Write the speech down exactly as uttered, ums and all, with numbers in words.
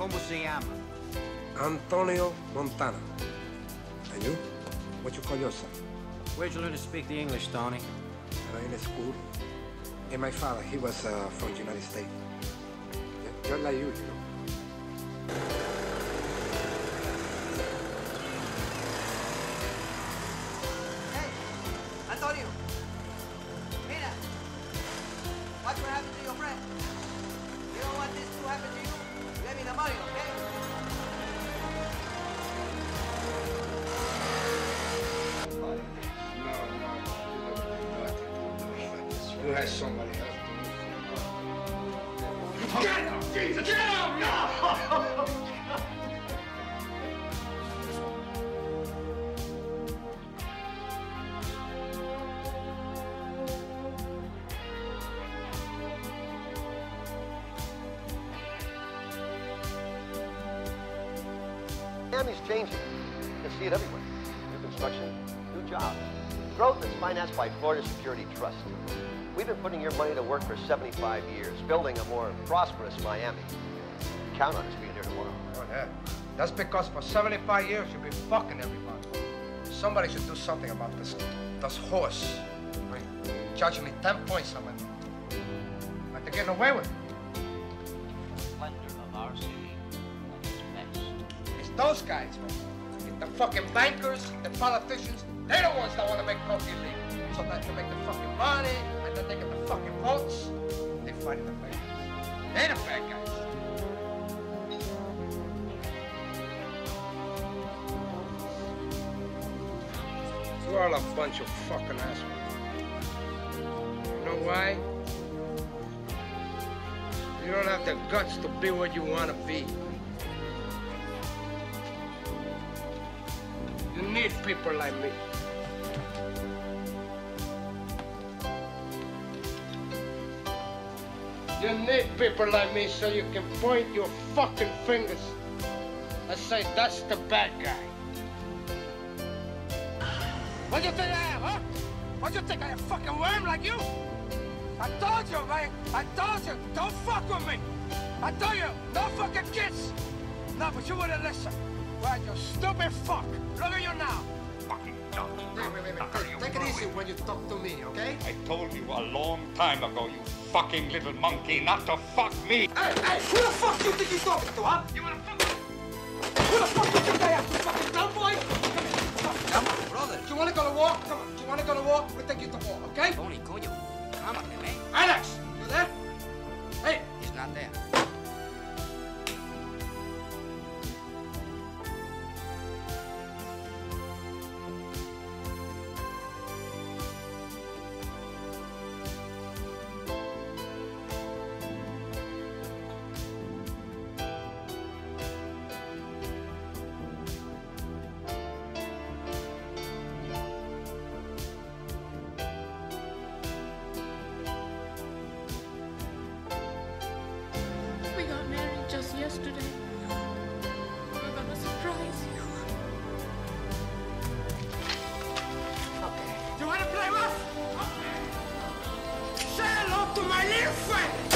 ¿Cómo se llama? Antonio Montana. And you? What you call yourself? Where'd you learn to speak the English, Tony? Uh, in a school. And my father, he was uh, from the United States. Just like you, you know. Hey, Antonio. Mira. Watch what happened to your friend. You don't want this to happen to you? Let me the money, okay? You had somebody else to move. Get him, Jesus! Get him! No! Miami's changing. You can see it everywhere. New construction, new jobs. Growth is financed by Florida Security Trust. We've been putting your money to work for seventy-five years, building a more prosperous Miami. Count on us being here tomorrow. Oh, yeah. That's because for seventy-five years, you've been fucking everybody. Somebody should do something about this, this horse. Right? Charging me ten points on it. Like they're getting away with it. The splendor of our city and its best. It's those guys, man. It's the fucking bankers, the politicians. They're the ones that want to make coffee legal. So that they make the fucking money, and then they get the fucking votes. They're fighting the bad guys. They're the bad guys. You're all a bunch of fucking assholes. You know why? You don't have the guts to be what you want to be. You need people like me. You need people like me so you can point your fucking fingers and say, that's the bad guy. What do you think I am, huh? What do you think I am, a fucking worm like you? I told you, man. I told you, don't fuck with me. I told you, no fucking kiss. No, but you wouldn't listen. Right, you stupid fuck. Look at you now. Fucking dumb. Wait, wait, wait, wait. Take it easy when you talk to me, okay? I told you a long time ago, you fucking little monkey, not to fuck me. Hey, hey, who the fuck do you think you're talking to, huh? You wanna fuck me? Who the fuck do you think I am, you fucking dumb boy? Come here, fuck. Come on, brother. Do you wanna go to war? Come on. Do you wanna go to war? We'll take you to war, okay? Tony, coño. Come on, man. Alex, you there? Hey. He's not there. Yesterday, I'm gonna surprise you. Okay. Do you wanna play rough? Okay. Say hello to my little friend!